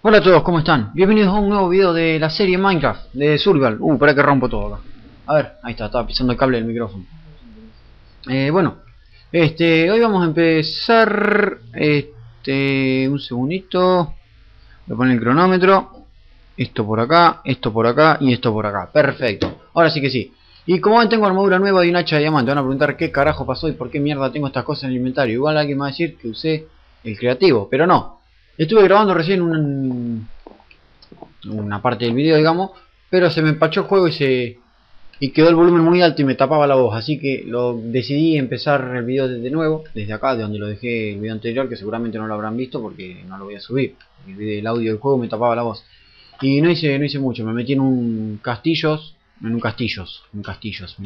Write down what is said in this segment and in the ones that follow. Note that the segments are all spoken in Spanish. Hola a todos, ¿cómo están? Bienvenidos a un nuevo video de la serie Minecraft de Survival. Para que rompo todo acá. A ver, ahí está, estaba pisando el cable del micrófono. Bueno, hoy vamos a empezar. Un segundito. Voy a poner el cronómetro. Esto por acá y esto por acá. Perfecto, ahora sí que sí. Y como ven, tengo armadura nueva y un hacha de diamante. Van a preguntar qué carajo pasó y por qué mierda tengo estas cosas en el inventario. Igual alguien me va a decir que usé el creativo, pero no. Estuve grabando recién una parte del video, digamos, pero se me empachó el juego y quedó el volumen muy alto y me tapaba la voz, así que decidí empezar el video desde nuevo, desde acá, de donde lo dejé el video anterior, que seguramente no lo habrán visto porque no lo voy a subir. El audio del juego me tapaba la voz. Y no hice mucho, me metí en un castillos, mirá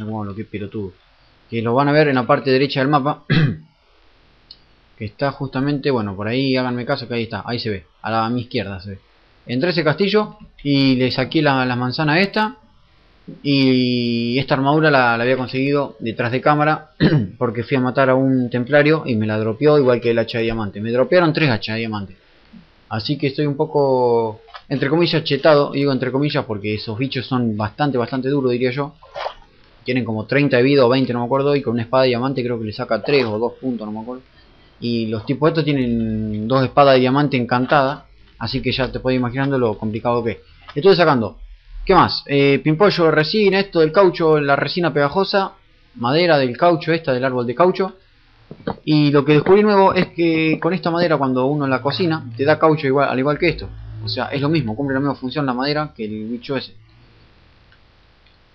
cómo lo que pelotudo. Que lo van a ver en la parte derecha del mapa. Está justamente, bueno, por ahí háganme caso que ahí está, ahí se ve, a mi izquierda se ve. Entré a ese castillo y le saqué la manzana esta. Y esta armadura la había conseguido detrás de cámara porque fui a matar a un templario y me la dropeó igual que el hacha de diamante. Me dropearon 3 hachas de diamante. Así que estoy un poco, entre comillas, chetado. Digo entre comillas porque esos bichos son bastante duros, diría yo. Tienen como 30 de vida o 20, no me acuerdo. Y con una espada de diamante creo que le saca 3 o 2 puntos, no me acuerdo. Y los tipos estos tienen 2 espadas de diamante encantada. Así que ya te puedes imaginando lo complicado que es. Estoy sacando. ¿Qué más? Pimpollo de resina, esto del caucho, la resina pegajosa. Madera del caucho, esta del árbol de caucho. Y lo que descubrí nuevo es que con esta madera cuando uno la cocina, te da caucho igual, al igual que esto. O sea, es lo mismo, cumple la misma función la madera que el bicho ese.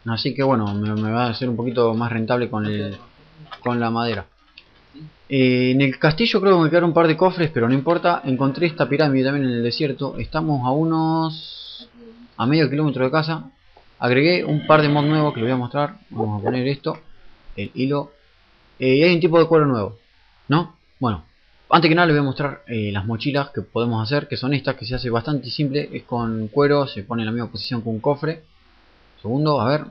Así que bueno, me va a hacer un poquito más rentable con la madera. En el castillo creo que me quedaron un par de cofres, pero no importa. Encontré esta pirámide también en el desierto. Estamos a medio kilómetro de casa. Agregué un par de mods nuevos que les voy a mostrar. Vamos a poner esto, el hilo. Y hay un tipo de cuero nuevo, ¿no? Bueno, antes que nada les voy a mostrar las mochilas que podemos hacer, que son estas, que se hace bastante simple. Es con cuero, se pone en la misma posición que un cofre. Segundo, a ver.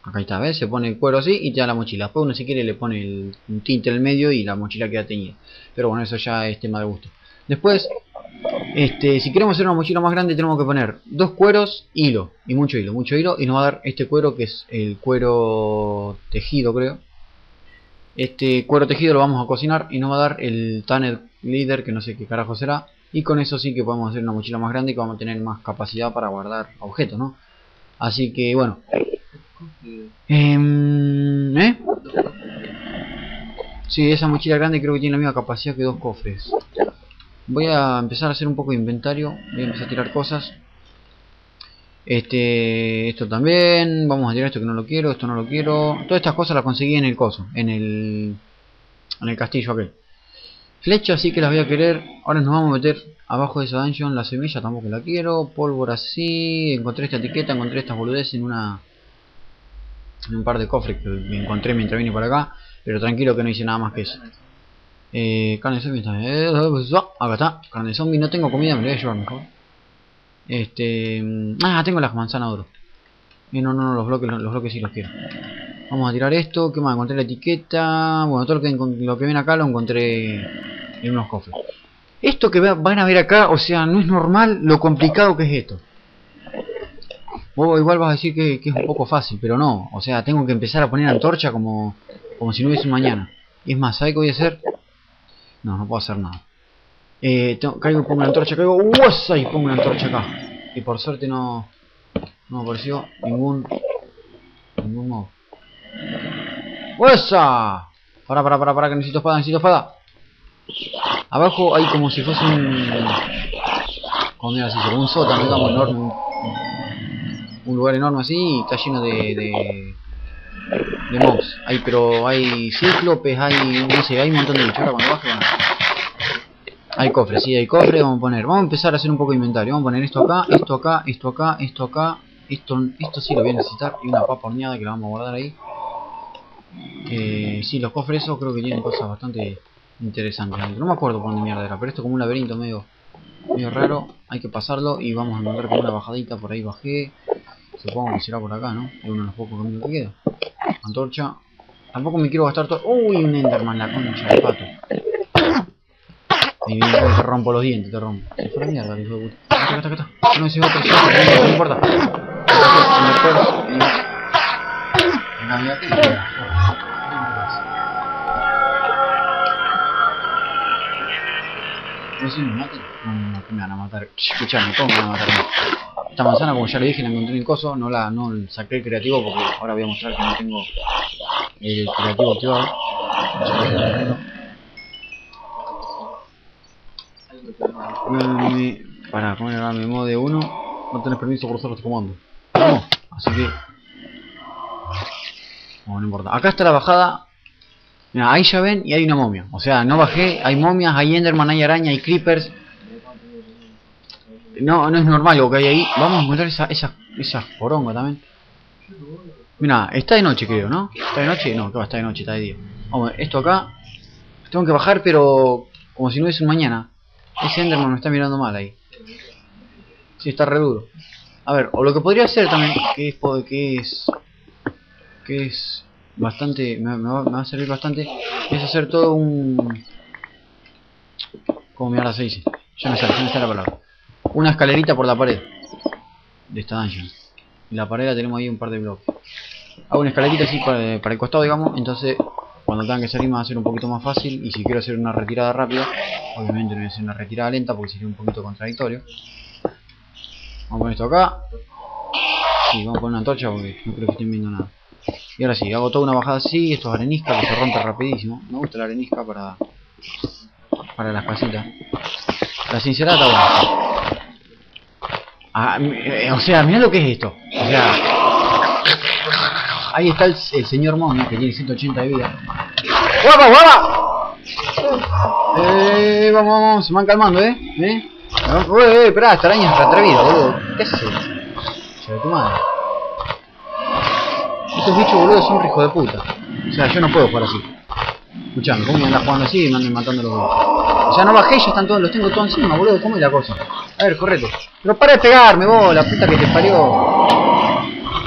Acá está, ¿ves? Se pone el cuero así y te da la mochila. Después uno si quiere le pone un tinte al medio y la mochila queda teñida. Pero bueno, eso ya es tema de gusto. Después, si queremos hacer una mochila más grande tenemos que poner 2 cueros, hilo y mucho hilo. Y nos va a dar este cuero que es el cuero tejido, creo. Este cuero tejido lo vamos a cocinar y nos va a dar el Tanner Leader, que no sé qué carajo será. Y con eso sí que podemos hacer una mochila más grande y que vamos a tener más capacidad para guardar objetos, ¿no? Así que bueno... Sí, esa mochila grande creo que tiene la misma capacidad que 2 cofres. Voy a empezar a hacer un poco de inventario. Voy a empezar a tirar cosas. Esto también. Vamos a tirar esto que no lo quiero. Esto no lo quiero. Todas estas cosas las conseguí en el coso. En el castillo aquel. Flechas sí que las voy a querer. Ahora nos vamos a meter abajo de esa dungeon. La semilla tampoco la quiero. Pólvora sí. Encontré esta etiqueta. Encontré estas boludeces en una... un par de cofres que me encontré mientras vine para acá, pero tranquilo que no hice nada más que eso. Carne de zombie está. Acá está, carne de zombie. No tengo comida, me la voy a llevar mejor. Tengo las manzanas de oro. No, los bloques sí los quiero. Vamos a tirar esto. ¿Qué más? Encontré la etiqueta. Bueno, todo lo que ven acá lo encontré en unos cofres. Esto que van a ver acá, o sea, no es normal lo complicado que es esto. Vos igual vas a decir que es un poco fácil, pero no. O sea, tengo que empezar a poner antorcha como si no hubiese mañana. Y es más, ¿sabés qué voy a hacer? No puedo hacer nada. Caigo y pongo una antorcha, caigo y pongo una antorcha acá. Y por suerte no apareció ningún modo. ¡Uesa! Para, que necesito espada. Abajo hay como si fuese un sótano, digamos, enorme. Un lugar enorme así y está lleno de mobs. Hay cíclopes, hay un montón de bichos. Ahora cuando baje hay cofres, sí, hay cofres. Vamos a empezar a hacer un poco de inventario. Vamos a poner esto acá, esto acá, esto acá, esto acá. Esto sí lo voy a necesitar. Y una papa horneada que la vamos a guardar ahí. Sí, los cofres esos creo que tienen cosas bastante interesantes. No me acuerdo por dónde mierda era, pero esto es como un laberinto medio raro. Hay que pasarlo y vamos a mandar con una bajadita. Por ahí bajé. Supongo que será por acá, ¿no? Es uno de los pocos caminos que queda. Antorcha. Tampoco me quiero gastar todo. ¡Uy! Un Enderman, la concha del pato. Ahí viene, te rompo los dientes, te rompo. Es una mierda, hijo de puta. Acá. No, ese es otro, no importa. No sé si me matan. No, me van a matar. Escuchame, ¿cómo me van a matar? Esta manzana, como ya le dije, la encontré en coso. No saqué el creativo porque ahora voy a mostrar que no tengo el creativo activado. Para poner ahora mi modo de 1, no tenés permiso por usar los comandos. No, así que. No importa. Acá está la bajada. Mira, ahí ya ven y hay una momia. O sea, no bajé, hay momias, hay enderman, hay araña, hay creepers. No es normal lo que hay ahí. Vamos a encontrar esa poronga también. Mira, está de noche creo, ¿no? ¿Está de noche? No, está de noche, está de día. Vamos, esto acá. Tengo que bajar, pero como si no hubiese un mañana. Ese enderman me está mirando mal ahí. Sí, está re duro. A ver, o lo que podría hacer también, que es bastante, me va a servir bastante, es hacer todo un... ¿Cómo mierda se dice? Ya me sale la palabra. Una escalerita por la pared de esta dungeon. La pared la tenemos ahí un par de bloques. Hago una escalerita así para el costado, digamos, entonces cuando tengan que salir me va a ser un poquito más fácil. Y si quiero hacer una retirada rápida, obviamente no voy a hacer una retirada lenta porque sería un poquito contradictorio. Vamos a poner esto acá. Sí, vamos a poner una antorcha porque no creo que estén viendo nada. Y ahora sí, hago toda una bajada así, esto es arenisca que se rompe rapidísimo. Me gusta la arenisca para las casitas. La sinceridad está buena. Ah, o sea, mirá lo que es esto. O sea, ahí está el señor momia que tiene 180 de vida. ¡Guapa, guapa! Vamos, se van calmando, ¿eh? Esperá, esta araña es atrevida, boludo. ¿Qué haces? Se ve tu madre. Estos bichos, boludo, son hijos de puta. O sea, yo no puedo jugar así. Escuchame, ¿cómo me andas jugando así y me andan matando los dos? O sea, no bajé, ya están todos, los tengo todos encima, boludo. ¿Cómo es la cosa? A ver, correte. Pero para de pegarme, vos, la puta que te parió.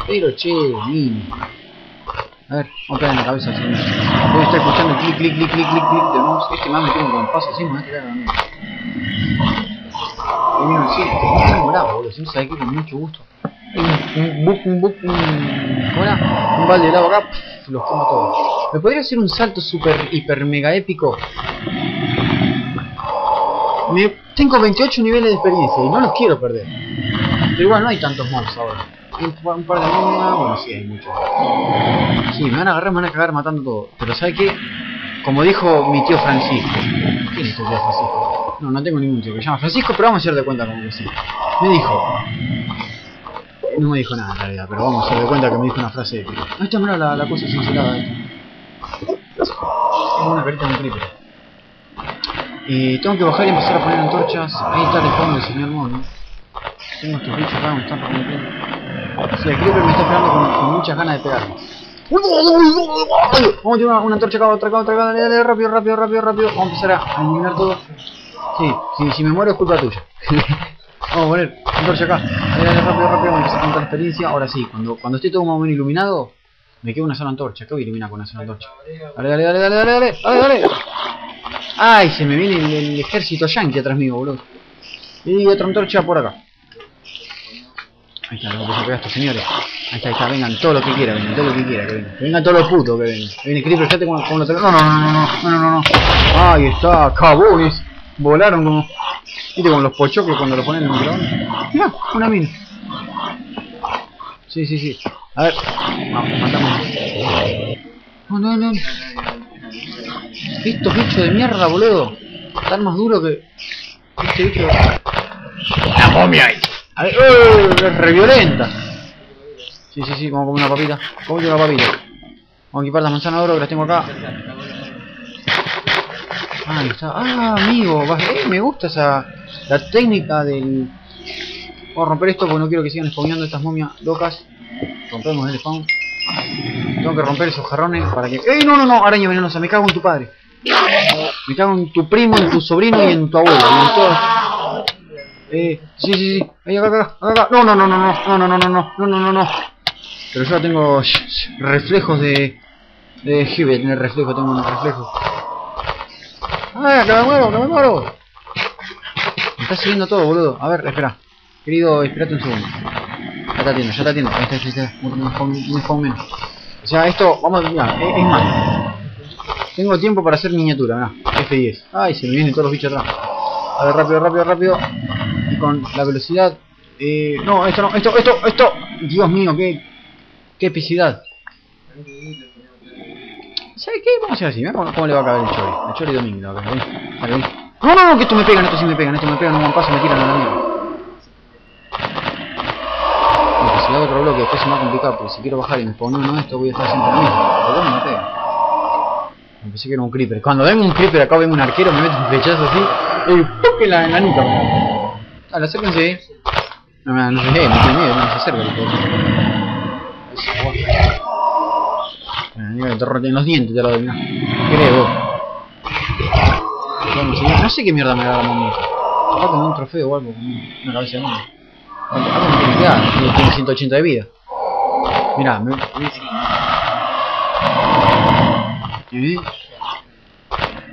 Pero che, niño. A ver, vamos a pegar en la cabeza así. Voy a estar escuchando el clic, clic, clic, clic, clic, clic de mouse. Este más me tengo con paso así, me voy a tirar a la mierda. Sí, este es bravo, boludo. Si no sabes que con mucho gusto. Un balde de lava acá, los como todos. ¿Me podría hacer un salto super, hiper, mega épico? Tengo 28 niveles de experiencia y no los quiero perder. Pero igual no hay tantos mobs ahora. Un par de mobs, bueno, sí hay muchos. Sí, me van a agarrar, me van a cagar matando todo. Pero ¿sabes qué? Como dijo mi tío Francisco. ¿Quién es tu tío Francisco? No, no tengo ningún tío que se llama Francisco, pero vamos a hacer de cuenta como que sí. Me dijo... No me dijo nada en realidad, pero vamos a hacer de cuenta que me dijo una frase de épica. Ahí está, mirá la cosa sincerada. Tengo una carita de un creeper. Tengo que bajar y empezar a poner antorchas. Ahí está el fondo del señor mono. Tengo estos bichos acá, me están permitiendo. Sí, el creeper me está pegando con muchas ganas de pegarme. Vamos a tirar una antorcha acá, otra acá. Dale, rápido. Vamos a empezar a eliminar todo. Sí, si me muero es culpa tuya. Vamos a poner antorcha acá. Dale, rápido, vamos a contar la experiencia. Ahora sí, cuando esté todo más o menos iluminado, me queda una sola antorcha. ¿Qué voy a iluminar con una sola antorcha? Dale. Ay, se me viene el ejército yankee atrás mío, boludo. Y otra antorcha por acá. Ahí está, lo que se pega estos señores. Ahí está, vengan todo lo que quieran, que vengan. Vengan todos los putos que vengan. Viene Creeper, ya tengo como lo tengo. No. Ahí está, cabones. Volaron como... ¿Viste con los pochoclos cuando lo ponen en el microondas? Mirá, una mina. Sí. A ver, vamos, matamos. No. Estos bichos de mierda, boludo. Están más duros que... Este bicho... La momia ahí. A ver, es re violenta. Sí, vamos a comer una papita. Vamos a equipar las manzanas de oro que las tengo acá. Ahí está. Ah, amigo, me gusta la técnica del... Vamos a romper esto porque no quiero que sigan spawneando estas momias locas. Rompemos el spawn. Tengo que romper esos jarrones para que... ¡Ey, no! Araña venenosa, me cago en tu padre. Me cago en tu primo, en tu sobrino y en tu abuelo. Y en todos... Sí. Ahí, acá. No. Pero yo tengo reflejos de... Jive, tener reflejo, tengo unos reflejos. ¡Ah, que me muero! está subiendo todo, boludo. A ver, espera. Querido, espérate un segundo. Ya te atiendo, ya te atiendo. Ahí está, ahí está. Muy fome. O sea, esto, vamos a mirar, es más. Tengo tiempo para hacer miniatura, mirá. F10. Ay, se me vienen todos los bichos atrás. A ver, rápido, rápido, rápido. Y con la velocidad. No, esto no, esto. Dios mío, qué epicidad. ¿Sabes qué? Vamos a hacer así, mirá cómo le va a caber el Chori. El Chori Domingo, a ver, ahí. No, que estos me pegan, no me paso, me tiran a la mierda. Si hago otro bloque, después se me va a complicar, porque si quiero bajar y me pongo uno de estos, voy a estar haciendo lo mismo. No me pega. Pensé que era un creeper. Cuando vengo un creeper, acá vengo un arquero, me meto un flechazo así, y ¡pum! En la nuca. Dale, acérquense. No se lee, no tiene miedo, no se acerca. Bueno, te roten los dientes, ya lo doy, mirá. ¿Qué crees vos? No sé qué mierda me da la mano. Acá como un trofeo o algo, una cabeza de mano. Acá no tiene que dar, tiene 180 de vida. Mirá, me... ¿sí?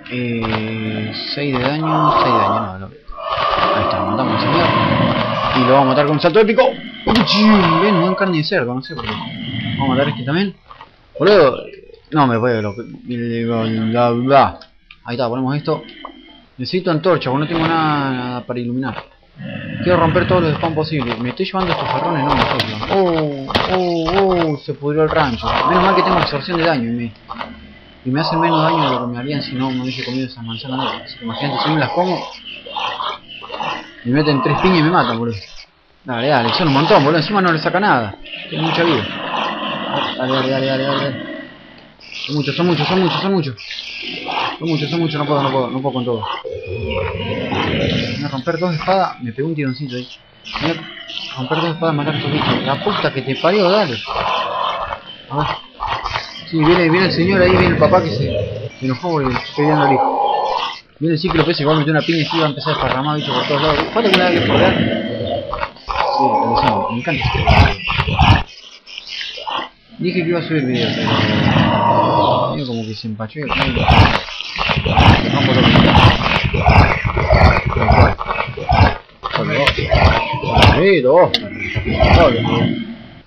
6 de daño, 6 de daño, no. Ahí está, lo matamos al señor. Y lo vamos a matar con un salto épico. Ven, no es carne de cerdo, no sé por qué. Vamos a matar este también. Boludo, no me puedo lo que... Ahí está, ponemos esto. Necesito antorcha, porque no tengo nada para iluminar. Quiero romper todos los spawns posibles. Me estoy llevando estos jarrones, no me estoy. Se pudrió el rancho. Menos mal que tengo absorción de daño y me hacen menos daño de lo que me harían si no me hubiese comido esas manzanas negras. Así que imagínate, si me las como, me meten 3 piñas y me matan, boludo. Dale, dale, son un montón, boludo. Encima no le saca nada. Tiene mucha vida. Dale. Son muchos, no puedo con todo. Voy a romper 2 espadas, me pegó un tironcito ahí. Voy a romper 2 espadas, matar a estos bichos. La puta que te parió, dale. A ver. Sí, viene el señor ahí, viene el papá que se enojó y estoy viendo al hijo. Viene el ciclo que se va a meter una piña y se va a empezar a desparramar bicho por todos lados. ¿Cuánto que me da que poder? Sí, lo decimos, me encanta. Dije que iba a subir videos, pero... Mira como que se empachó y...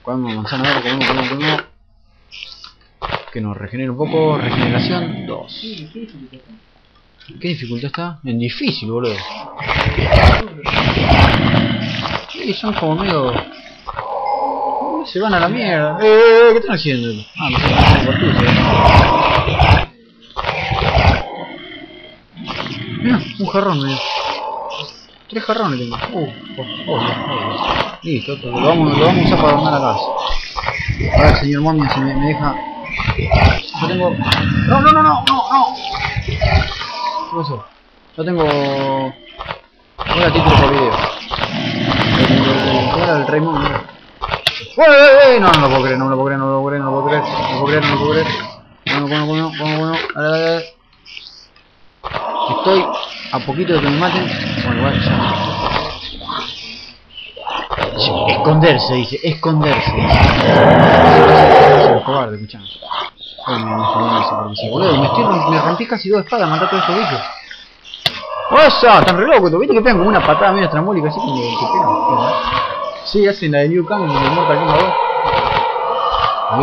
Comemos manzana, que nos regenera un poco. Regeneración 2. ¿Qué dificultad está? En difícil, boludo. Sí, son como medio... Se van a la mierda. ¿Qué están haciendo? Ah, me están por Mirá, un jarrón, mirá. 3 jarrones tengo. Listo, lo vamos a usar para armar la casa. A ver, señor momia, si me deja... Yo tengo... No. ¿Qué pasó? Yo tengo... Ahora título por video. Ahora el rey momia. No lo puedo creer. Bueno. Dale. Estoy a poquito de que me maten. Bueno, vaya, ya. Esconderse, dice. El cobarde, escuchame. Boludo, me rompí casi 2 espadas, matar todos estos bichos. ¡Osa! Tan re loco, viste que pegan como una patada medio trambólica así como que pegan. Sí, hacen la de New Kang y me muerta alguna vez. A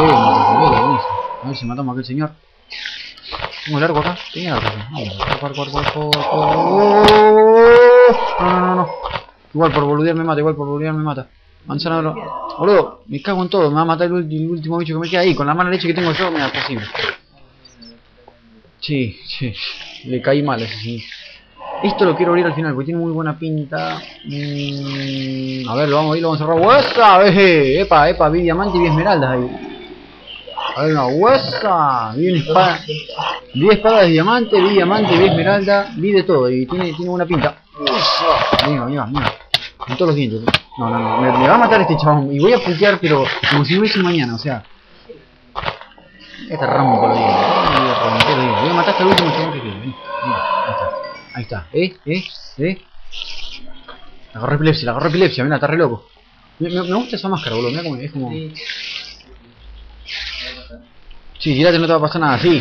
ver si matamos a aquel señor. Tengo el arco acá, tenía la cosa. No. Igual por boludear me mata. Manzana de oro. Boludo, me cago en todo, me va a matar el último bicho que me queda ahí. Con la mala leche que tengo yo, me da posible. Sí. Le caí mal ese sí. Esto lo quiero abrir al final, porque tiene muy buena pinta. A ver, lo vamos a cerrar. ¡Huesa! Epa, vi diamante y vi esmeraldas ahí. A ver, una huesa, vi una espada. Vi espada de diamante, vi esmeralda, vi de todo y tiene buena pinta. Mira. Con todos los dientes. No. Me va a matar este chabón. Y voy a putear, pero como si no hubiese mañana, o sea. Este ramo con los dientes. Voy a matar hasta el último chabón que quiero. Ahí está. La agarró epilepsia, mira, está re loco. Me gusta esa máscara, boludo, mira cómo es como. Sí, tirate, no te va a pasar nada. Sí.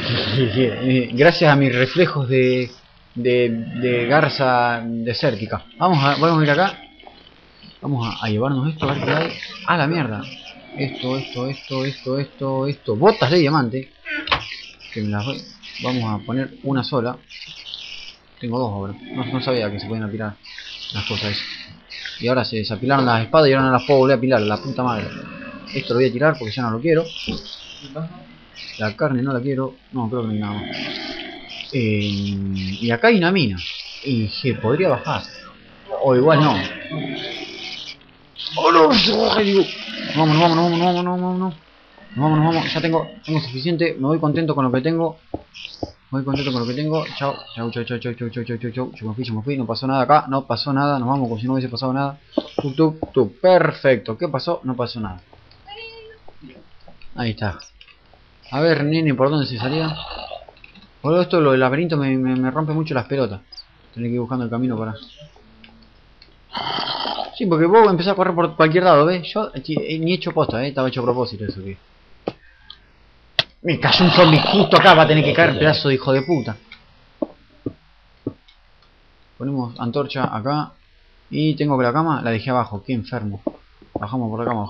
Gracias a mis reflejos de de garza desértica. Vamos a ir acá. Vamos a llevarnos esto, a ver qué hay. ¡Ah, la mierda! Esto. Botas de diamante. Que me las voy. Vamos a poner una sola. Tengo dos ahora. No sabía que se podían apilar las cosas esas. Y ahora se desapilaron las espadas y ahora no las puedo volver a apilar. La puta madre. Esto lo voy a tirar porque ya no lo quiero. La carne no la quiero. No, creo que no hay nada más. Y acá hay una mina. Y se podría bajar. O igual no. ¡Oh, no! Vámonos. Ya tengo suficiente. Me voy contento con lo que tengo. Chao. Chao. Yo me fui. No pasó nada acá. Nos vamos como si no hubiese pasado nada. Perfecto. ¿Qué pasó? No pasó nada. Ahí está. A ver, nene, ¿por dónde se salía? Por esto, lo del laberinto me rompe mucho las pelotas. Tendré que ir buscando el camino para... Sí, porque vos empezás a correr por cualquier lado, ¿ves? Yo ni he hecho posta, estaba hecho a propósito eso que... Me cayó un zombie justo acá, va a tener que caer, pedazo de hijo de puta. Ponemos antorcha acá. Y tengo que la cama, la dejé abajo, qué enfermo. Bajamos por la cama.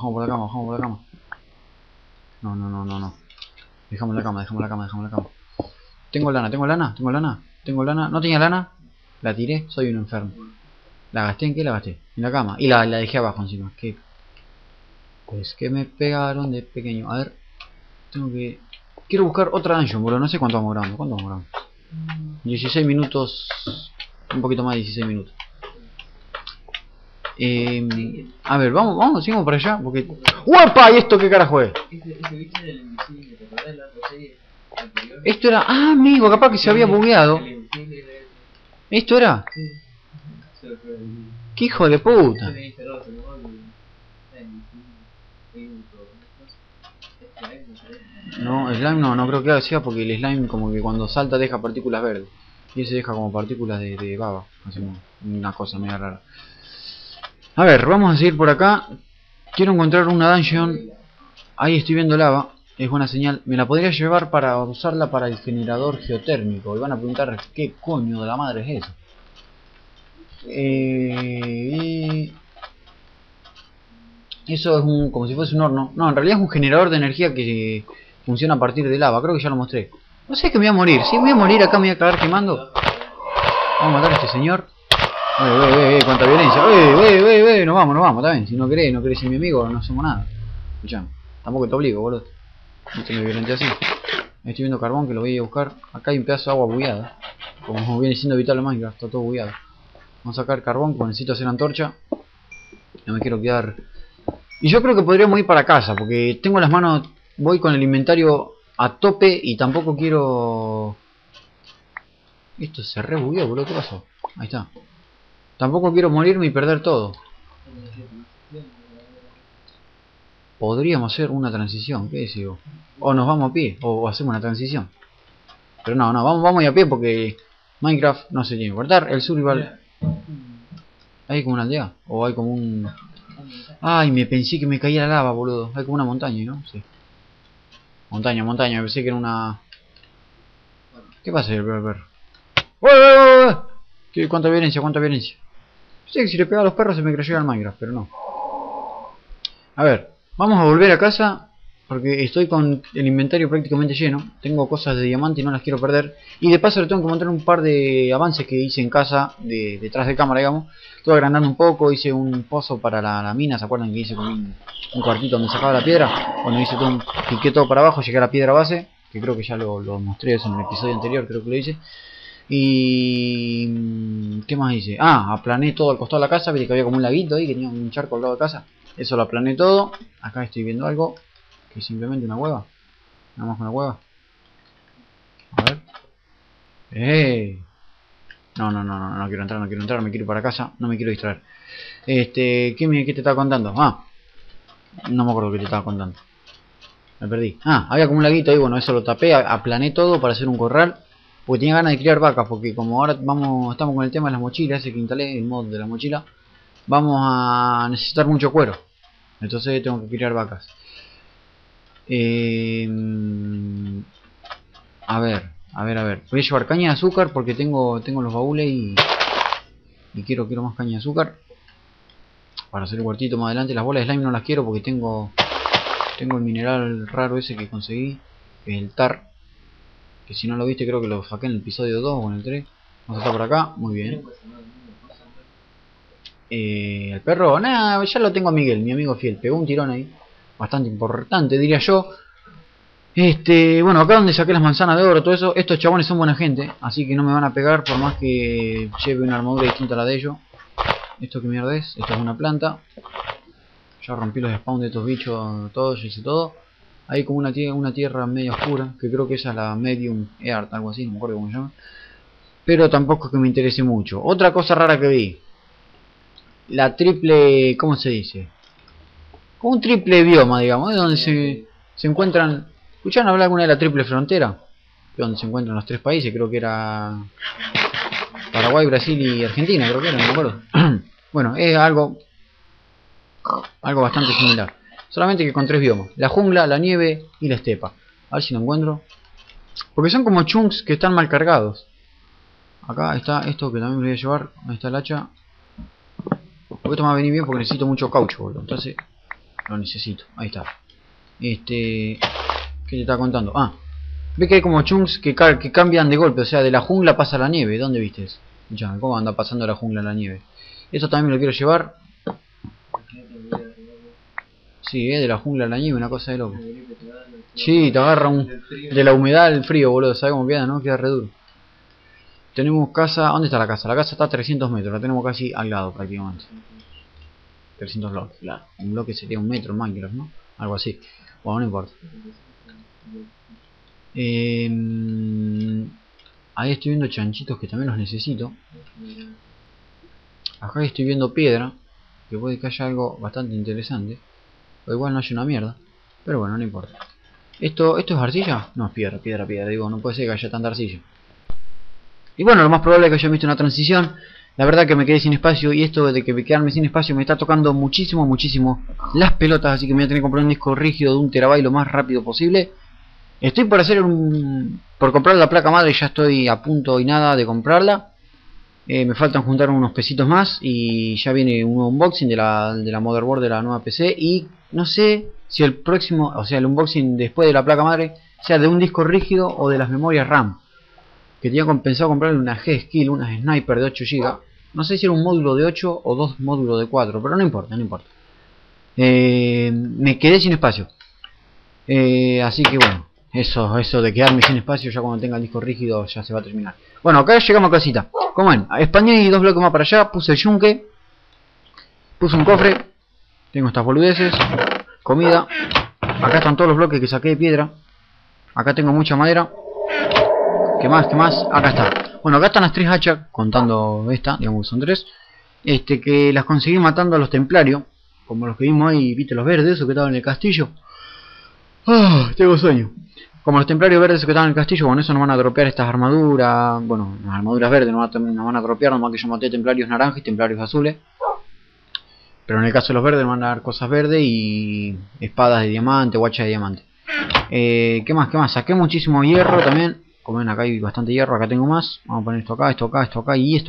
No. Dejamos la cama. Tengo lana. No tenía lana. La tiré, soy un enfermo. ¿La gasté en qué? La gasté en la cama. Y la dejé abajo encima. ¿Qué? Pues que me pegaron de pequeño. A ver. Tengo que... Quiero buscar otra dungeon, boludo. No sé cuánto vamos grabando. 16 minutos. Un poquito más de 16 minutos. A ver, vamos, sigamos para allá. Porque... ¡Uepa! ¿Y esto qué carajo es? Esto era... Ah, amigo, capaz que se había bugueado. ¿Esto era? ¡Qué hijo de puta! No, slime no creo que sea porque el slime como que cuando salta deja partículas verdes. Y ese deja como partículas de baba. Una cosa medio rara. A ver, vamos a seguir por acá. Quiero encontrar una dungeon. Ahí estoy viendo lava. Es buena señal. Me la podría llevar para usarla para el generador geotérmico. Y van a preguntar qué coño de la madre es eso. Eso es un, como si fuese un horno. No, en realidad es un generador de energía que funciona a partir de lava. Creo que ya lo mostré. No sé, que me voy a morir. Si me voy a morir acá, me voy a acabar quemando. Vamos a matar a este señor. Cuánta violencia. Nos vamos, está bien. Si no querés ser mi amigo, no hacemos nada. Escuchame, tampoco te obligo, boludo. No te me violenté así. Ahí estoy viendo carbón que lo voy a ir a buscar. Acá hay un pedazo de agua bugueada. Como viene siendo vital en Minecraft, está todo bugueado. Vamos a sacar carbón, porque necesito hacer antorcha. No me quiero quedar. Y yo creo que podríamos ir para casa, porque tengo las manos... Voy con el inventario a tope y tampoco quiero... Esto se rebugueó, boludo, ¿qué pasó? Ahí está. Tampoco quiero morirme y perder todo. Podríamos hacer una transición, ¿qué decís vos? O nos vamos a pie, o hacemos una transición. Pero no, vamos a ir a pie porque... Minecraft no se tiene que cortar, el survival... Hay como una aldea, o hay como un... Ay, me pensé que me caía la lava, boludo. Hay como una montaña, ¿no? Sí. Montaña, pensé que era una... ¿Qué pasa ahí, perro? ¡Cuánta violencia! Pensé que si le pegaba a los perros se me creyó el Minecraft, pero no. A ver, vamos a volver a casa. Porque estoy con el inventario prácticamente lleno. Tengo cosas de diamante y no las quiero perder. Y de paso le tengo que mostrar un par de avances que hice en casa, detrás de cámara, digamos. Estuve agrandando un poco, hice un pozo para la mina. ¿Se acuerdan que hice con un cuartito donde sacaba la piedra? Cuando hice todo, piqué todo para abajo, llegué a la piedra base. Que creo que ya lo mostré eso en el episodio anterior, creo que lo hice. Y... ¿qué más hice? Ah, aplané todo al costado de la casa. Viste que había como un laguito ahí, que tenía un charco al lado de casa. Eso lo aplané todo. Acá estoy viendo algo. Que simplemente una hueva, nada más una hueva. A ver, no quiero entrar, me quiero ir para casa, no me quiero distraer. ¿Qué te estaba contando? Ah, no me acuerdo que te estaba contando, me perdí. Ah, había como un laguito ahí, bueno, eso lo tapé, aplané todo para hacer un corral, porque tenía ganas de criar vacas, porque como ahora estamos con el tema de las mochilas, ese que instalé, el mod de la mochila, vamos a necesitar mucho cuero, entonces tengo que criar vacas. A ver, A ver. Voy a llevar caña de azúcar porque tengo los baúles y quiero más caña de azúcar. Para hacer el huertito más adelante. Las bolas de slime no las quiero porque tengo el mineral raro ese que conseguí. Que es el tar. Que si no lo viste creo que lo saqué en el episodio 2 o en el 3. Vamos a estar por acá. Muy bien. El perro. Nada, ya lo tengo a Miguel, mi amigo fiel. Pegó un tirón ahí. Bastante importante, diría yo. Bueno, acá donde saqué las manzanas de oro, todo eso, estos chabones son buena gente, así que no me van a pegar por más que lleve una armadura distinta a la de ellos. Esto que mierda es, esto es una planta. Ya rompí los spawns de estos bichos, todos, hice todo. Hay como una tierra media oscura, que creo que esa es la medium earth, algo así, no me acuerdo cómo se llama. Pero tampoco es que me interese mucho. Otra cosa rara que vi. La triple, ¿cómo se dice? Como un triple bioma, digamos, es donde se encuentran... ¿Escucharon hablar alguna de la triple frontera? Donde se encuentran los tres países, creo que era Paraguay, Brasil y Argentina, creo que era, no me acuerdo. Bueno, es algo bastante similar. Solamente que con tres biomas. La jungla, la nieve y la estepa. A ver si lo encuentro. Porque son como chunks que están mal cargados. Acá está esto que también me voy a llevar. Ahí está el hacha. Porque esto me va a venir bien porque necesito mucho caucho, boludo. Entonces, lo necesito. Ahí está. ¿Qué te estaba contando? Ah, ve que hay como chunks que cambian de golpe, o sea, de la jungla pasa a la nieve. ¿Dónde viste eso? Ya, ¿cómo anda pasando de la jungla a la nieve? Esto también me lo quiero llevar. Sí, de la jungla a la nieve, una cosa de loco. Sí, te agarra de la humedad al frío, boludo. ¿Sabes cómo queda, no? Queda re duro. Tenemos casa. ¿Dónde está la casa? La casa está a 300 metros, la tenemos casi al lado prácticamente. 300 bloques, claro. Un bloque sería un metro en Minecraft, ¿no? Algo así. Bueno, no importa. Ahí estoy viendo chanchitos que también los necesito. Acá estoy viendo piedra. Que puede que haya algo bastante interesante. O igual no hay una mierda. Pero bueno, no importa. ¿Esto es arcilla? No, es piedra. Digo, no puede ser que haya tanta arcilla. Y bueno, lo más probable es que haya visto una transición. La verdad que me quedé sin espacio. Y esto de que quedarme sin espacio me está tocando muchísimo las pelotas. Así que me voy a tener que comprar un disco rígido de 1 TB lo más rápido posible. Estoy por hacer por comprar la placa madre, ya estoy a punto y nada de comprarla. Me faltan juntar unos pesitos más y ya viene un unboxing de la motherboard de la nueva PC. Y no sé si el próximo, o sea el unboxing después de la placa madre, sea de un disco rígido o de las memorias RAM. Que tenía pensado comprarle una G-Skill, una Sniper de 8 GB. No sé si era un módulo de 8 o dos módulos de 4, pero no importa. Me quedé sin espacio. Así que bueno. Eso de quedarme sin espacio, ya cuando tenga el disco rígido ya se va a terminar. Bueno, acá llegamos a casita. Como ven, españé 2 bloques más para allá, puse el yunque. Puse un cofre. Tengo estas boludeces. Comida. Acá están todos los bloques que saqué de piedra. Acá tengo mucha madera. ¿Qué más? Acá está. Bueno, acá están las 3 hachas, contando esta, digamos son 3. Que las conseguí matando a los templarios. Como los que vimos ahí, viste los verdes, esos que estaban en el castillo. Oh, tengo sueño. Como los templarios verdes que estaban en el castillo, bueno, eso nos van a dropear estas armaduras. Bueno, las armaduras verdes nos van a dropear, nomás que yo maté templarios naranjas y templarios azules. Pero en el caso de los verdes nos van a dar cosas verdes y espadas de diamante, guachas de diamante. ¿Qué más? Saqué muchísimo hierro también. Como ven, acá hay bastante hierro, acá tengo más. Vamos a poner esto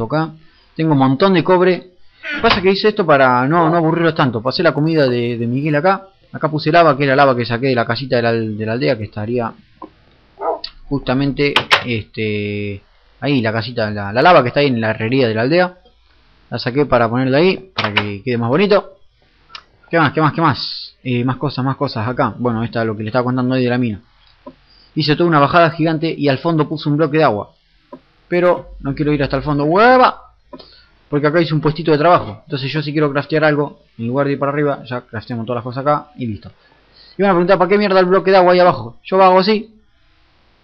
acá. Tengo un montón de cobre. Lo que pasa es que hice esto para no aburrirlos tanto. Pasé la comida de Miguel acá. Acá puse lava, que era lava que saqué de la casita de la aldea, que estaría justamente ahí la casita, la lava que está ahí en la herrería de la aldea. La saqué para ponerla ahí, para que quede más bonito. ¿Qué más? Más cosas acá. Bueno, esta es lo que le estaba contando ahí de la mina. Hice toda una bajada gigante y al fondo puse un bloque de agua. Pero no quiero ir hasta el fondo, ¡hueva! Porque acá hice un puestito de trabajo. Entonces yo si quiero craftear algo, en lugar de ir para arriba, ya crafteamos todas las cosas acá y listo. Y van a preguntar, ¿para qué mierda el bloque de agua ahí abajo? Yo hago así.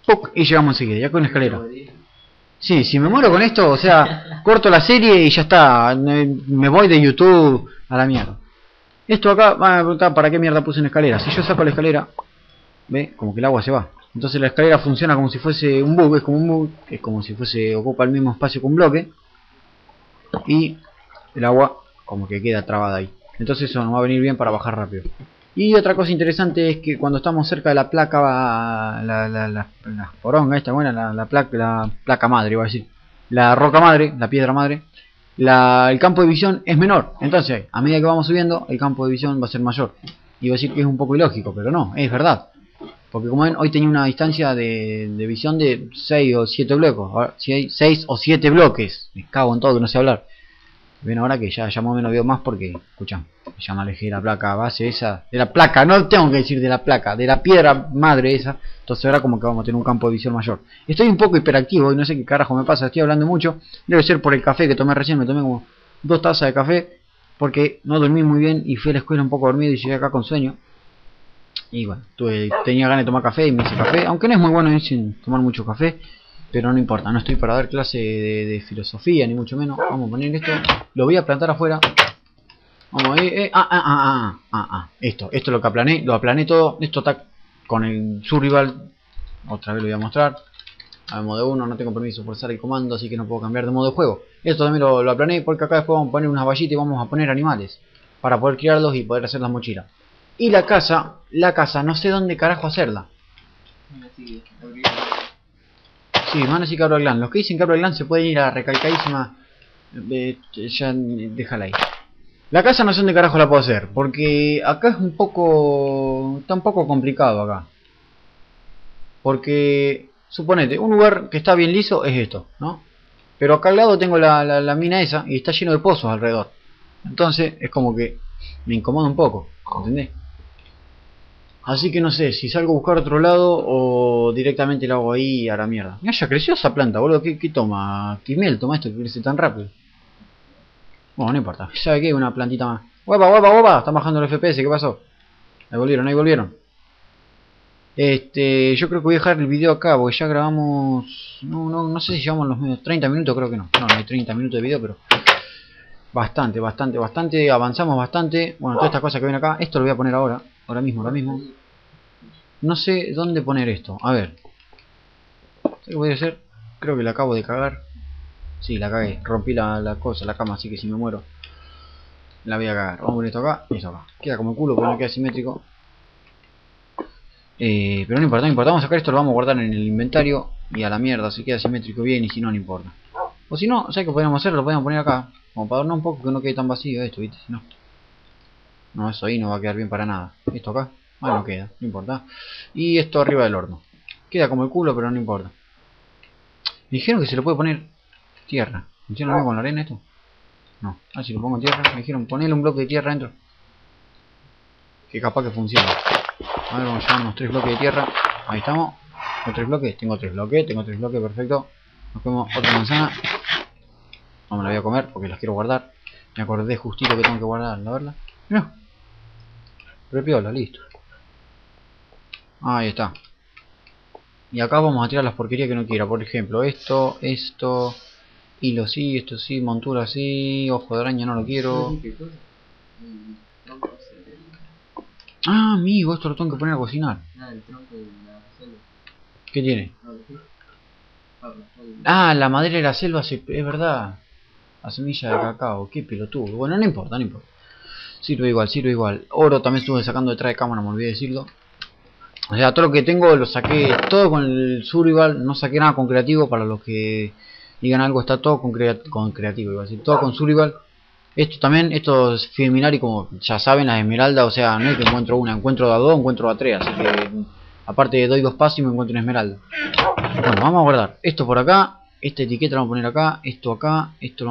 ¡Puc! Y llegamos enseguida, ya con la escalera. Sí, si me muero con esto, o sea, corto la serie y ya está. Me voy de YouTube a la mierda. Esto acá, van a preguntar, ¿para qué mierda puse una escalera? Si yo saco la escalera, ve, como que el agua se va. Entonces la escalera funciona como si fuese un bug, es como si fuese, ocupa el mismo espacio que un bloque. Y el agua como que queda trabada ahí. Entonces eso nos va a venir bien para bajar rápido. Y otra cosa interesante es que cuando estamos cerca de la placa, la poronga esta, bueno, la placa madre, iba a decir, la roca madre, la piedra madre, el campo de visión es menor. Entonces, a medida que vamos subiendo, el campo de visión va a ser mayor. Iba a decir que es un poco ilógico, pero no, es verdad. Porque como ven, hoy tenía una distancia de visión de 6 o 7 bloques. Ahora, si hay 6 o 7 bloques, me cago en todo que no sé hablar. Ven ahora que ya más o menos veo más porque, escuchan, ya me alejé de la placa base esa, de la placa, no tengo que decir de la placa, de la piedra madre esa. Entonces ahora como que vamos a tener un campo de visión mayor. Estoy un poco hiperactivo y no sé qué carajo me pasa, estoy hablando mucho. Debe ser por el café que tomé recién, me tomé como 2 tazas de café porque no dormí muy bien y fui a la escuela un poco dormido y llegué acá con sueño. Y bueno, tenía ganas de tomar café y me hice café, aunque no es muy bueno ir sin tomar mucho café. Pero no importa, no estoy para dar clase de filosofía, ni mucho menos. Vamos a poner esto, lo voy a plantar afuera. Vamos a ver, esto es lo que aplané, todo. Esto está con el Survival, otra vez lo voy a mostrar. A modo 1, no tengo permiso por usar el comando, así que no puedo cambiar de modo de juego. Esto también lo aplané porque acá después vamos a poner unas vallitas y vamos a poner animales. Para poder criarlos y poder hacer las mochilas. Y la casa, no sé dónde carajo hacerla. Sí, van a decir cabro de clan. Los que dicen cabro de clan se pueden ir a recalcadísima. Ya, déjala ahí. La casa no sé dónde carajo la puedo hacer. Porque acá es un poco... Está un poco complicado acá. Porque... Suponete, un lugar que está bien liso es esto, ¿no? Pero acá al lado tengo la mina esa y está lleno de pozos alrededor. Entonces es como que me incomoda un poco, ¿entendés? Así que no sé, si salgo a buscar otro lado o directamente lo hago ahí a la mierda. Mirá, ya creció esa planta, boludo. ¿Qué toma? ¿Qué miel toma esto que crece tan rápido? Bueno, no importa. ¿Sabe qué? Una plantita más. ¡Guapa, guapa, guapa! Están bajando los FPS, ¿qué pasó? Ahí volvieron, yo creo que voy a dejar el video acá porque ya grabamos... No sé si llevamos los medios 30 minutos, creo que no. No hay 30 minutos de video, pero... Bastante, avanzamos bastante. Bueno, todas estas cosas que ven acá, esto lo voy a poner ahora. Ahora mismo. No sé dónde poner esto. A ver. ¿Qué voy a hacer? Creo que la acabo de cagar. Sí, la cagué. Rompí la cama, así que si me muero, la voy a cagar. Vamos a poner esto acá y esto acá. Queda como el culo, pero no queda simétrico. Pero no importa. Vamos a sacar esto, lo vamos a guardar en el inventario. Y a la mierda, si queda simétrico bien y si no, no importa. O si no, ¿sabes qué podemos hacer? Lo podemos poner acá. Como para adornar un poco, que no quede tan vacío esto, ¿viste? Si no... No, eso ahí no va a quedar bien para nada. Esto acá, ah, no queda, no importa. Y esto arriba del horno. Queda como el culo, pero no importa. Me dijeron que se le puede poner tierra. ¿Funciona bien con la arena esto? No, si lo pongo tierra. Me dijeron ponerle un bloque de tierra dentro. Que capaz que funciona. A ver, vamos a llevar unos 3 bloques de tierra. Ahí estamos. ¿Tengo 3 bloques? Tengo 3 bloques, perfecto. Nos comemos otra manzana. No me la voy a comer porque las quiero guardar. Me acordé justito que tengo que guardarla, ¿verdad? No. Repiola, listo. Ahí está. Y acá vamos a tirar las porquerías que no quiera. Por ejemplo, esto. Hilo sí, esto sí, montura sí. Ojo de araña no lo quiero. Ah, amigo, esto lo tengo que poner a cocinar. ¿Qué tiene? Ah, la madera de la selva, es verdad. La semilla de cacao, qué pelotudo. Bueno, no importa. Sirve igual. Oro también estuve sacando detrás de cámara, me olvidé decirlo. O sea, todo lo que tengo lo saqué todo con el Survival, no saqué nada con creativo. Para los que digan algo, está todo con creativo, iba a decir, todo con Survival. Esto también, esto es Filminari, como ya saben, las esmeraldas, o sea, no es que encuentro una, encuentro a 2, encuentro a 3. Así que, aparte doy 2 pasos y me encuentro una esmeralda. Bueno, vamos a guardar esto por acá, esta etiqueta la vamos a poner acá, esto lo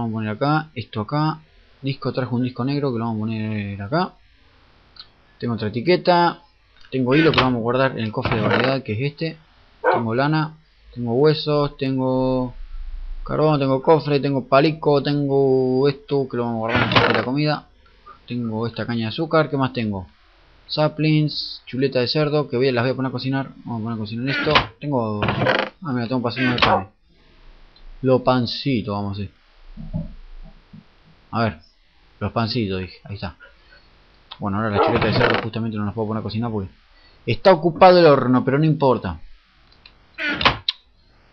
vamos a poner acá, esto acá. Disco, trajo un disco negro que lo vamos a poner acá. Tengo otra etiqueta. Tengo hilo que lo vamos a guardar en el cofre de variedad, que es este. Tengo lana, tengo huesos, tengo carbón, tengo cofre, tengo palico, tengo esto que lo vamos a guardar en el cofre de la comida. Tengo esta caña de azúcar, ¿qué más tengo? Saplings, chuleta de cerdo, que las voy a poner a cocinar. Vamos a poner a cocinar esto. Tengo... Ah, mira, tengo pasillos de pan. Lo pancito, vamos a decir. A ver. Los pancitos, dije, ahí está. Bueno, ahora la chuleta de cerdo justamente no nos puedo poner a cocinar porque está ocupado el horno, pero no importa.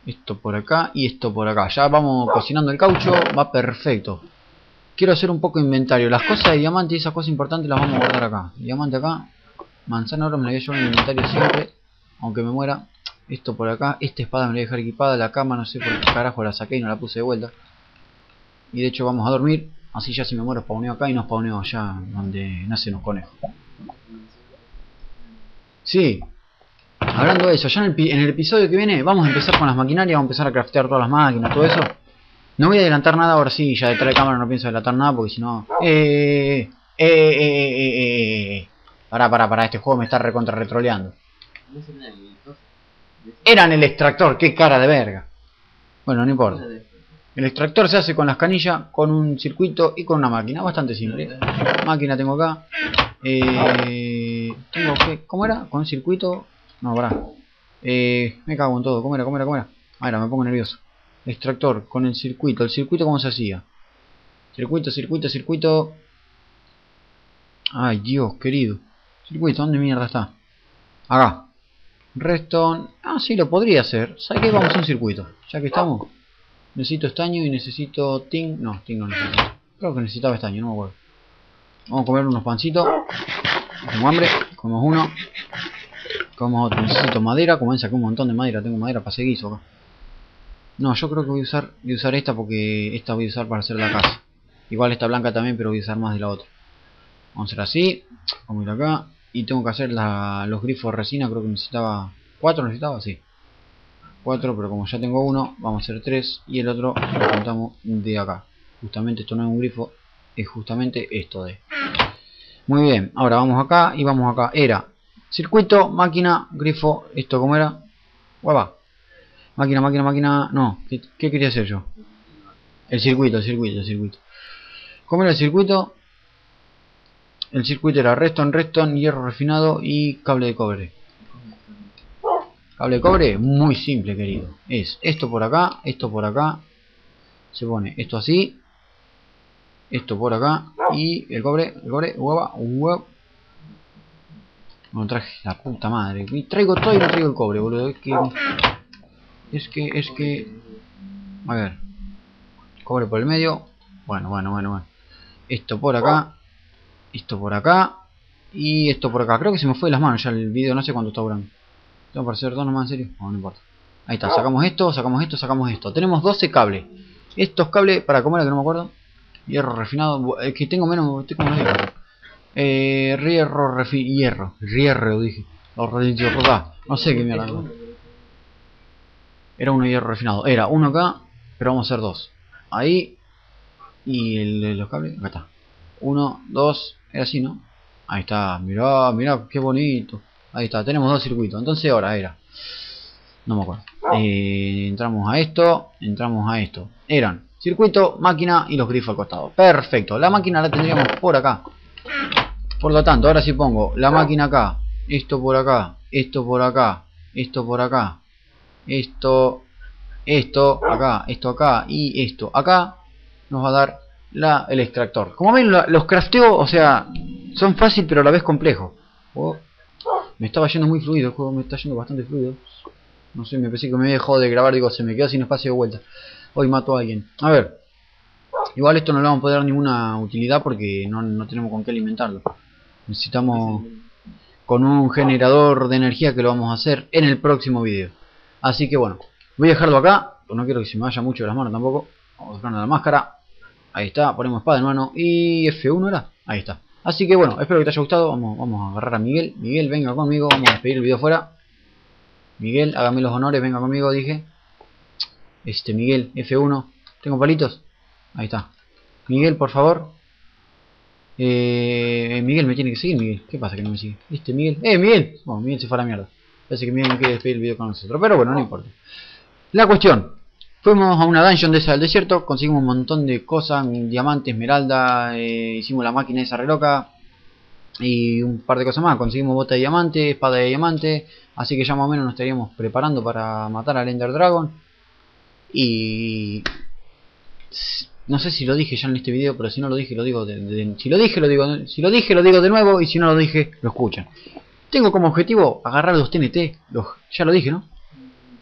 Esto por acá y esto por acá. Ya vamos cocinando el caucho, va perfecto. Quiero hacer un poco de inventario. Las cosas de diamante y esas cosas importantes las vamos a guardar acá. Diamante acá, Manzana ahora me la voy a llevar en el inventario siempre, aunque me muera. Esto por acá, esta espada me la voy a dejar equipada, la cama no sé por qué carajo la saqué y no la puse de vuelta. Y de hecho vamos a dormir, así ya si me muero spawneo acá y no spawneo allá donde nacen los conejos. Sí, hablando de eso, ya en el episodio que viene vamos a empezar con las maquinarias, vamos a empezar a craftear todas las máquinas, todo eso. No voy a adelantar nada ahora sí, ya detrás de cámara no pienso adelantar nada porque si no... Pará, este juego me está recontra retroleando. Eran el extractor, qué cara de verga. Bueno, no importa. El extractor se hace con las canillas, con un circuito y con una máquina, bastante simple. Máquina tengo acá. Tengo que... ¿Cómo era? Con un circuito... No, pará. Me cago en todo. ¿Cómo era? Ahora me pongo nervioso. Extractor con el circuito. ¿El circuito cómo se hacía? Circuito. Ay, Dios, querido. Circuito, ¿dónde mierda está? Acá. Redstone. Ah, sí, lo podría hacer. ¿Sabes qué? Vamos a un circuito. Ya que estamos. Necesito estaño y necesito tin. No, tin no necesito. Creo que necesitaba estaño, no me acuerdo. Vamos a comer unos pancitos. Tengo hambre. Comemos uno. Comemos otro. Necesito madera. Como ven, saqué un montón de madera. Tengo madera para hacer guiso acá. No, yo creo que voy a usar esta porque esta voy a usar para hacer la casa. Igual esta blanca también, pero voy a usar más de la otra. Vamos a hacer así. Vamos a ir acá. Y tengo que hacer los grifos de resina. Creo que necesitaba... ¿4 necesitaba? Sí. 4, pero como ya tengo uno, vamos a hacer 3. Y el otro lo juntamos de acá. Justamente esto no es un grifo. Es justamente esto de... Muy bien. Ahora vamos acá y vamos acá. Era circuito, máquina, grifo. ¿Esto cómo era? Guapa. Máquina. No. ¿Qué quería hacer yo? El circuito. ¿Cómo era el circuito? El circuito era redstone, hierro refinado y cable de cobre. Muy simple, querido. Es esto por acá. Se pone esto así. Esto por acá. Y el cobre, hueva. No traje la puta madre. Y traigo todo y no traigo el cobre, boludo. Es que... A ver. Cobre por el medio. Bueno. Esto por acá y esto por acá. Creo que se me fue de las manos ya el video, no sé cuánto está durando. Tengo para hacer 2 nomás, en serio. No importa. Ahí está, sacamos esto. Tenemos 12 cables. Estos cables, para comer, que no me acuerdo. Hierro refinado, es que tengo menos, estoy como los hierros. Hierro, dije. No sé qué mierda. Era uno hierro refinado. Era uno acá, pero vamos a hacer 2. Ahí y los cables, acá está. 1, 2, era así, ¿no? Ahí está, mirá, qué bonito. Ahí está, tenemos 2 circuitos. Entonces ahora era... No me acuerdo. Entramos a esto. Eran circuito, máquina y los grifos al costado. Perfecto, la máquina la tendríamos por acá. Por lo tanto, ahora sí pongo la máquina acá. Esto por acá. Esto acá. Esto acá y esto acá. Nos va a dar... el extractor. Como ven, los crafteo, o sea, son fácil pero a la vez complejo. Oh, me estaba yendo muy fluido, el juego me está yendo bastante fluido. No sé, me pensé que me había dejado de grabar, digo, se me quedó sin espacio de vuelta. Hoy mato a alguien. A ver, igual esto no le vamos a poder dar ninguna utilidad porque no tenemos con qué alimentarlo. Necesitamos con un generador de energía que lo vamos a hacer en el próximo video. Así que bueno, voy a dejarlo acá, no quiero que se me vaya mucho de las manos tampoco. Vamos a dejarlo en la máscara. Ahí está, ponemos espada en mano y F1 era, ahí está. Así que bueno, espero que te haya gustado, vamos a agarrar a Miguel. Miguel, venga conmigo, vamos a despedir el video fuera. Miguel, hágame los honores, venga conmigo, dije. Miguel, F1, ¿tengo palitos? Ahí está. Miguel, por favor. Miguel, me tiene que seguir, Miguel. ¿Qué pasa que no me sigue? Miguel. Miguel. Bueno, Miguel se fue a la mierda. Parece que Miguel no quiere despedir el video con nosotros, pero bueno, no importa. La cuestión. Fuimos a una dungeon de esa del desierto, conseguimos un montón de cosas, diamante, esmeralda, hicimos la máquina esa re loca y un par de cosas más, conseguimos bota de diamante, espada de diamante, así que ya más o menos nos estaríamos preparando para matar al Ender Dragon. Y no sé si lo dije ya en este video, pero si no lo dije lo digo si lo dije lo digo de nuevo y si no lo dije lo escuchan. Tengo como objetivo agarrar los TNT, ya lo dije, ¿no?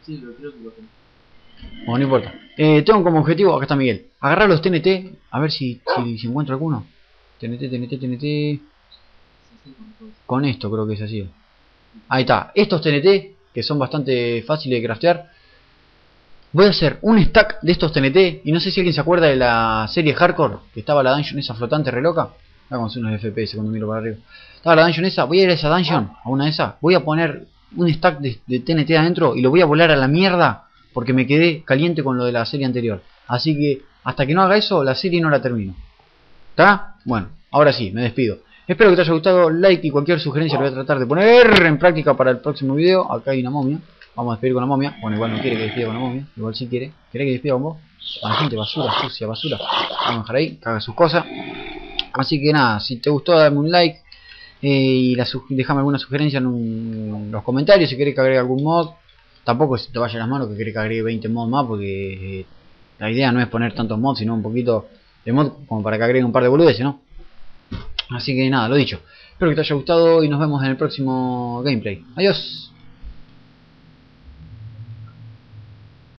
Sí, creo que lo dije. Bueno, no importa. Tengo como objetivo, acá está Miguel, agarrar los TNT, a ver si encuentro alguno. TNT. Con esto creo que se hacía. Ahí está. Estos TNT, que son bastante fáciles de craftear. Voy a hacer un stack de estos TNT. Y no sé si alguien se acuerda de la serie Hardcore, que estaba la dungeon esa flotante re loca. Vamos a unos FPS cuando miro para arriba. Estaba la dungeon esa. Voy a ir a esa dungeon, a una de esas. Voy a poner un stack de TNT adentro y lo voy a volar a la mierda, porque me quedé caliente con lo de la serie anterior. Así que hasta que no haga eso, la serie no la termino. ¿Está? Bueno, ahora sí, me despido. Espero que te haya gustado. Like y cualquier sugerencia lo voy a tratar de poner en práctica para el próximo video. Acá hay una momia. Vamos a despedir con la momia. Bueno, igual no quiere que despida con la momia. Igual sí quiere. ¿Querés que despida con vos? A la gente, basura, sucia, basura. Vamos a dejar ahí, caga sus cosas. Así que nada, si te gustó, dame un like. Y déjame alguna sugerencia en los comentarios. Si querés que agregue algún mod. Tampoco se te vaya las manos que querés que agregue 20 mods más, porque la idea no es poner tantos mods, sino un poquito de mod como para que agregue un par de boludeces, ¿no? Así que nada, lo dicho. Espero que te haya gustado y nos vemos en el próximo gameplay. Adiós.